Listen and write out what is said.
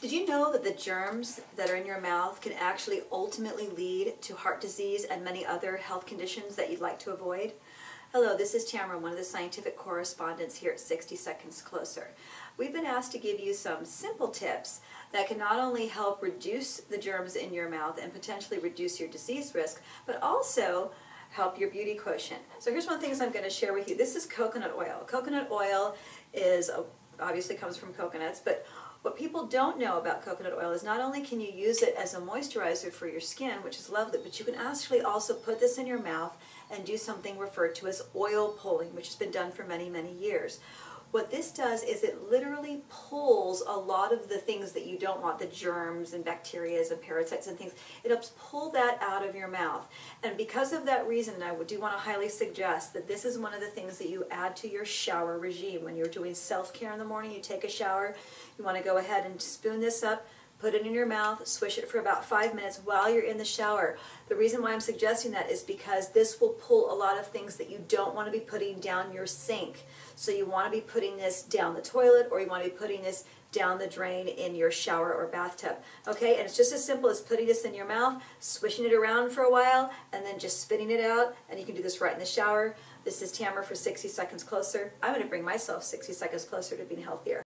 Did you know that the germs that are in your mouth can actually ultimately lead to heart disease and many other health conditions that you'd like to avoid? Hello, this is Tamara, one of the scientific correspondents here at 60 Seconds Closer. We've been asked to give you some simple tips that can not only help reduce the germs in your mouth and potentially reduce your disease risk, but also help your beauty quotient. So here's one of the things I'm going to share with you. This is coconut oil. Coconut oil is obviously comes from coconuts, but what people don't know about coconut oil is not only can you use it as a moisturizer for your skin, which is lovely, but you can actually also put this in your mouth and do something referred to as oil pulling, which has been done for many, many years. What this does is it literally pulls a lot of the things that you don't want, the germs and bacteria and parasites and things. It helps pull that out of your mouth. And because of that reason, I do want to highly suggest that this is one of the things that you add to your shower regime. When you're doing self-care in the morning, you take a shower, you want to go ahead and spoon this up, put it in your mouth, swish it for about 5 minutes while you're in the shower. The reason why I'm suggesting that is because this will pull a lot of things that you don't want to be putting down your sink. So you want to be putting this down the toilet, or you want to be putting this down the drain in your shower or bathtub. Okay, and it's just as simple as putting this in your mouth, swishing it around for a while, and then just spitting it out, and you can do this right in the shower. This is Tamara for 60 Seconds Closer. I'm going to bring myself 60 seconds closer to being healthier.